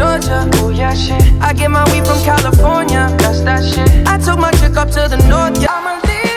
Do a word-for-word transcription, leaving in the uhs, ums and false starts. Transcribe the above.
Georgia. Oh yeah, shit. I get my weed from California. That's that shit. I took my chick up to the north. Yeah, I'ma leave.